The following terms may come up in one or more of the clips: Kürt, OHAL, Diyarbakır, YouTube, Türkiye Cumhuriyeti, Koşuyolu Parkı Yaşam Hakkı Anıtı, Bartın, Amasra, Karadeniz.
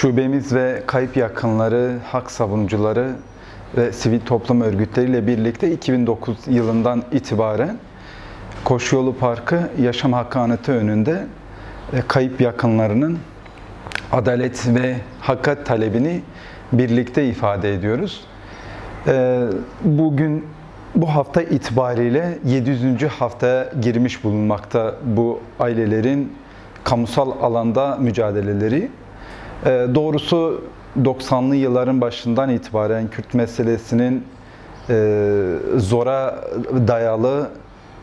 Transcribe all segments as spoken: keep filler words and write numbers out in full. şubemiz ve kayıp yakınları, hak savunucuları ve sivil toplum örgütleriyle birlikte iki bin dokuz yılından itibaren Koşuyolu Parkı Yaşam Hakkı Anıtı önünde kayıp yakınlarının adalet ve hakikat talebini birlikte ifade ediyoruz. Bugün, bu hafta itibariyle yedi yüzüncü haftaya girmiş bulunmakta bu ailelerin kamusal alanda mücadeleleri. Doğrusu doksanlı yılların başından itibaren Kürt meselesinin zora dayalı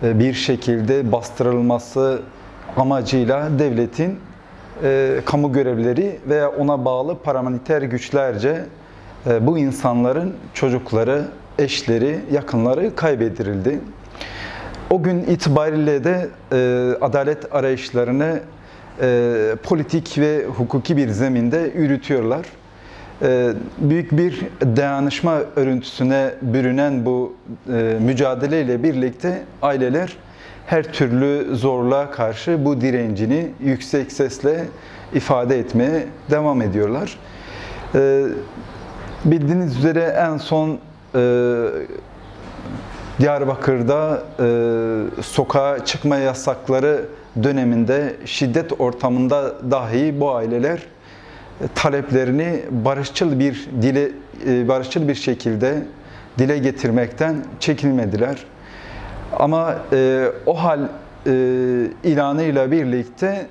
bir şekilde bastırılması amacıyla devletin e, kamu görevlileri veya ona bağlı paramiliter güçlerce e, bu insanların çocukları, eşleri, yakınları kaybedirildi. O gün itibariyle de e, adalet arayışlarını e, politik ve hukuki bir zeminde yürütüyorlar. E, büyük bir dayanışma örüntüsüne bürünen bu e, mücadeleyle birlikte aileler her türlü zorluğa karşı bu direncini yüksek sesle ifade etmeye devam ediyorlar. Ee, bildiğiniz üzere en son e, Diyarbakır'da e, sokağa çıkma yasakları döneminde şiddet ortamında dahi bu aileler e, taleplerini barışçıl bir dile e, barışçıl bir şekilde dile getirmekten çekinmediler. Ama e, OHAL e, ilanıyla birlikte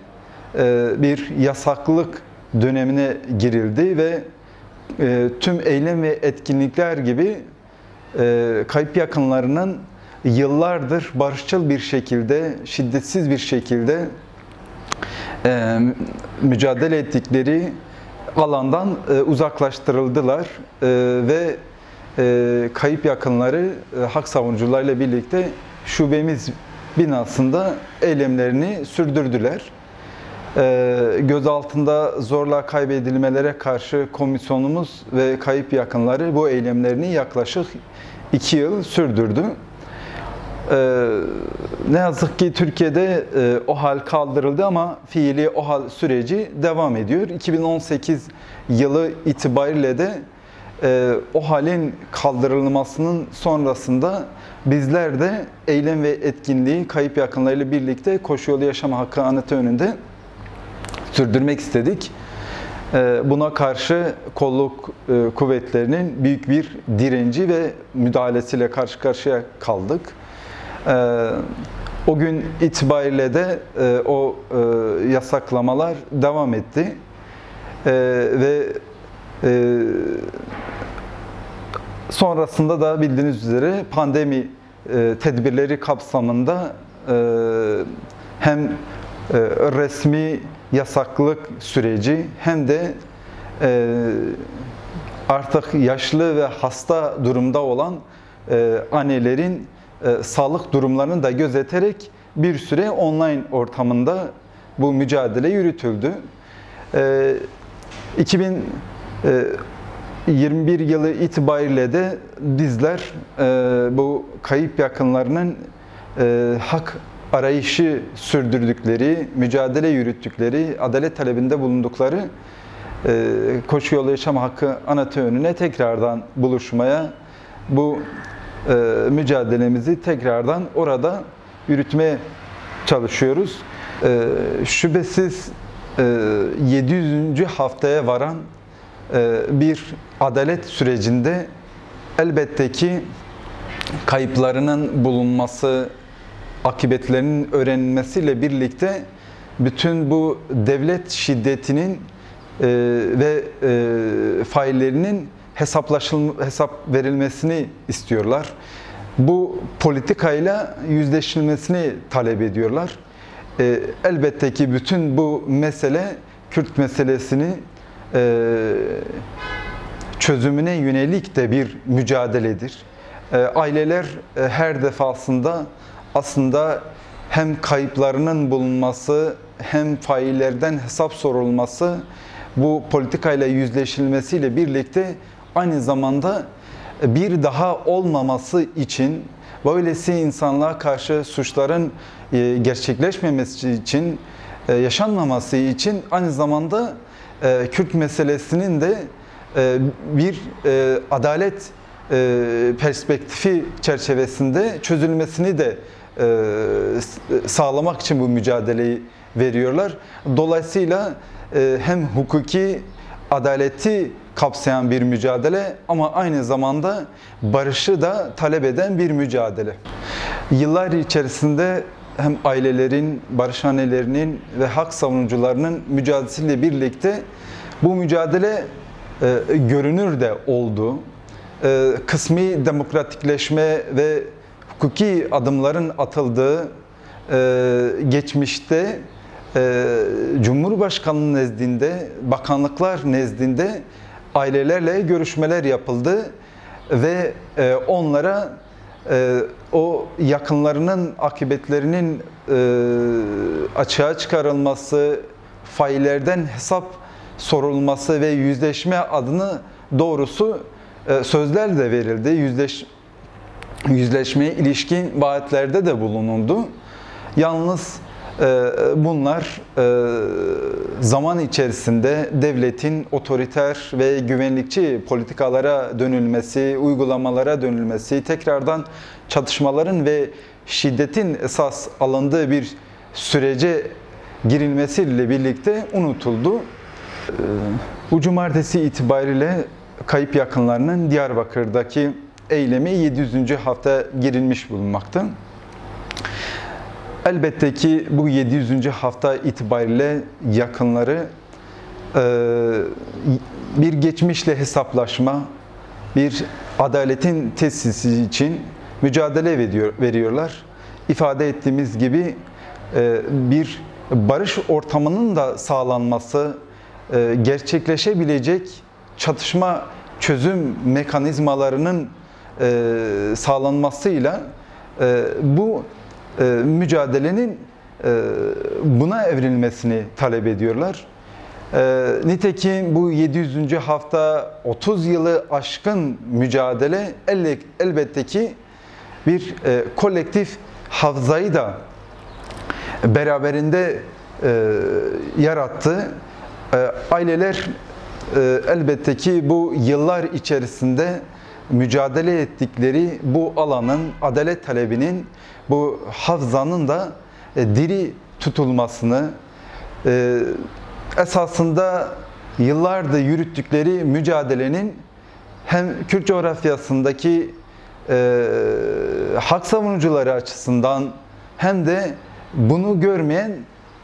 e, bir yasaklılık dönemine girildi ve e, tüm eylem ve etkinlikler gibi e, kayıp yakınlarının yıllardır barışçıl bir şekilde, şiddetsiz bir şekilde e, mücadele ettikleri alandan e, uzaklaştırıldılar e, ve E, kayıp yakınları e, hak savunucularıyla birlikte şubemiz binasında eylemlerini sürdürdüler. E, gözaltında zorla kaybedilmelere karşı komisyonumuz ve kayıp yakınları bu eylemlerini yaklaşık iki yıl sürdürdü. E, ne yazık ki Türkiye'de e, OHAL kaldırıldı ama fiili OHAL süreci devam ediyor. iki bin on sekiz yılı itibariyle de E, OHAL'in kaldırılmasının sonrasında bizler de eylem ve etkinliği kayıp yakınlarıyla birlikte Koşuyolu Yaşam Hakkı Anıtı önünde sürdürmek istedik. E, buna karşı kolluk e, kuvvetlerinin büyük bir direnci ve müdahalesiyle karşı karşıya kaldık. E, o gün itibariyle de e, o e, yasaklamalar devam etti. E, ve Ee, sonrasında da bildiğiniz üzere pandemi e, tedbirleri kapsamında e, hem e, resmi yasaklılık süreci hem de e, artık yaşlı ve hasta durumda olan e, annelerin e, sağlık durumlarını da gözeterek bir süre online ortamında bu mücadele yürütüldü. E, iki bin yirmi bir yılı itibariyle de bizler bu kayıp yakınlarının hak arayışı sürdürdükleri, mücadele yürüttükleri, adalet talebinde bulundukları Koşuyolu Yaşam Hakkı Anıtı önüne tekrardan buluşmaya, bu mücadelemizi tekrardan orada yürütmeye çalışıyoruz. Şüphesiz yedi yüzüncü haftaya varan bir adalet sürecinde elbette ki kayıplarının bulunması, akıbetlerinin öğrenilmesiyle birlikte bütün bu devlet şiddetinin ve faillerinin hesaplaşıl hesap verilmesini istiyorlar. Bu politikayla yüzleşilmesini talep ediyorlar. E, elbette ki bütün bu mesele Kürt meselesini e, çözümüne yönelik de bir mücadeledir. E, aileler e, her defasında aslında hem kayıplarının bulunması hem faillerden hesap sorulması, bu politikayla yüzleşilmesiyle birlikte aynı zamanda bir daha olmaması için, böylesi insanlığa karşı suçların gerçekleşmemesi için, yaşanmaması için aynı zamanda e, Kürt meselesinin de e, bir e, adalet e, perspektifi çerçevesinde çözülmesini de e, sağlamak için bu mücadeleyi veriyorlar. Dolayısıyla e, hem hukuki adaleti kapsayan bir mücadele ama aynı zamanda barışı da talep eden bir mücadele. Yıllar içerisinde hem ailelerin, barışhanelerinin ve hak savunucularının mücadelesiyle birlikte bu mücadele e, görünür de oldu. E, kısmi demokratikleşme ve hukuki adımların atıldığı e, geçmişte e, Cumhurbaşkanlığı nezdinde, bakanlıklar nezdinde ailelerle görüşmeler yapıldı ve e, onlara e, o yakınlarının akıbetlerinin e, açığa çıkarılması, faillerden hesap sorulması ve yüzleşme adına doğrusu e, sözler de verildi. Yüzleş, yüzleşmeye ilişkin vaatlerde de bulunuldu. Yalnız e, bunlar e, zaman içerisinde devletin otoriter ve güvenlikçi politikalara dönülmesi, uygulamalara dönülmesi, tekrardan çatışmaların ve şiddetin esas alındığı bir sürece girilmesiyle birlikte unutuldu. Bu cumartesi itibariyle kayıp yakınlarının Diyarbakır'daki eylemi yedi yüzüncü hafta girilmiş bulunmakta. Elbette ki bu yedi yüzüncü hafta itibariyle yakınları bir geçmişle hesaplaşma, bir adaletin tesisi için mücadele veriyor, veriyorlar. İfade ettiğimiz gibi bir barış ortamının da sağlanması, gerçekleşebilecek çatışma çözüm mekanizmalarının sağlanmasıyla bu mücadelenin buna evrilmesini talep ediyorlar. Nitekim bu yedi yüzüncü hafta otuz yılı aşkın mücadele elbette ki bir kolektif hafızayı da beraberinde yarattı. Aileler elbette ki bu yıllar içerisinde mücadele ettikleri bu alanın, adalet talebinin, bu hafızanın da diri tutulmasını, esasında yıllardır yürüttükleri mücadelenin hem Kürt coğrafyasındaki e, hak savunucuları açısından hem de bunu görmeyen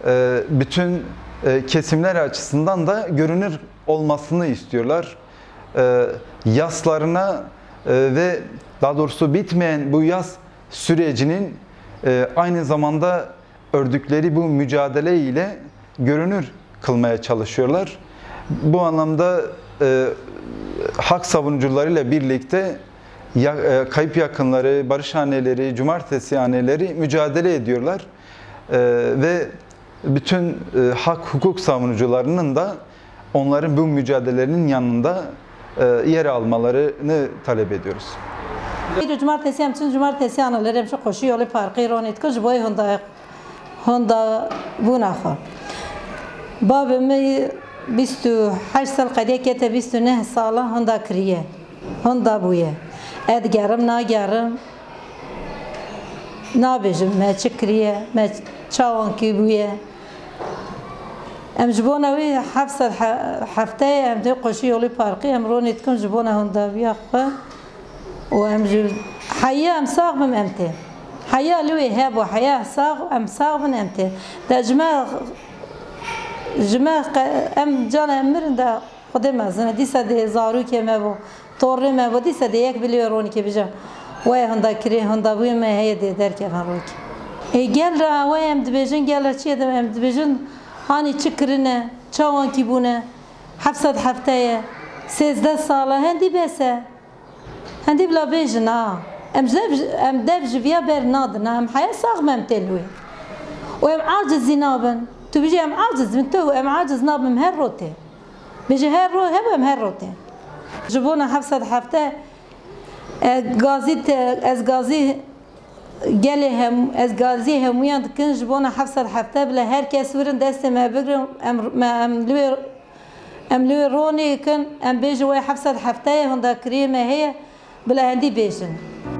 e, bütün e, kesimler açısından da görünür olmasını istiyorlar. E, yaslarına e, ve daha doğrusu bitmeyen bu yas sürecinin e, aynı zamanda ördükleri bu mücadele ile görünür kılmaya çalışıyorlar. Bu anlamda e, hak savunucularıyla birlikte ya, e, kayıp yakınları, barışhaneleri, cumartesihaneleri mücadele ediyorlar. E, ve bütün e, hak hukuk savunucularının da onların bu mücadelelerinin yanında e, yer almalarını talep ediyoruz. Cumartesi hem tüm cumartesi anıları hem şu Koşuyolu Parkı Yaşam Hakkı Anıtı buna koy. Babamı بیست و هشت سال قدیه که تا بیست و نه ساله هندا کریه هندا بویه اد گرم نا گرم نا بیشم من چه کریه من چاوان کی بویه ام جبونه وی هفت سال هفته ام توی قوشیولی پارکی ام رونیت کن جبونه هندا بیا خو و ام جب حیا ام ساقم ام ته حیا لوی هب و حیا ساق ام ساقم ام ته دجماغ جمع ام جان امرند خودم از ندیسه ده زارو که می‌بو تور می‌بو دیسه ده یک بیلیارونی که بیچاره وای هندا کری هندا بیم می‌های ده در که هم روی ایگل را وای ام دبیجن گل را چیه دم ام دبیجن هانی چکرینه چاوان کی بونه هفتصد هفته سیزده ساله هندی بسه هندی بلا بیجن آ ام دب ام دب جویا بر ناد نه ام حیا ساق مم تلوی و ام عاجز زینابن تو بیچه ام عاجز من تو ام عاجز نابم هر روته بیچه هر رو هم هر روته جبونه هفتصد هفته گازیت از گازی گله هم از گازی همیان دکن جبونه هفتصد هفته بله هر کس ورن دست ما بگرم ام ام لوی ام لوروني كن ام بيجوا حفصة الحفتاية هندا كريمة هي بلا هندي بيجن.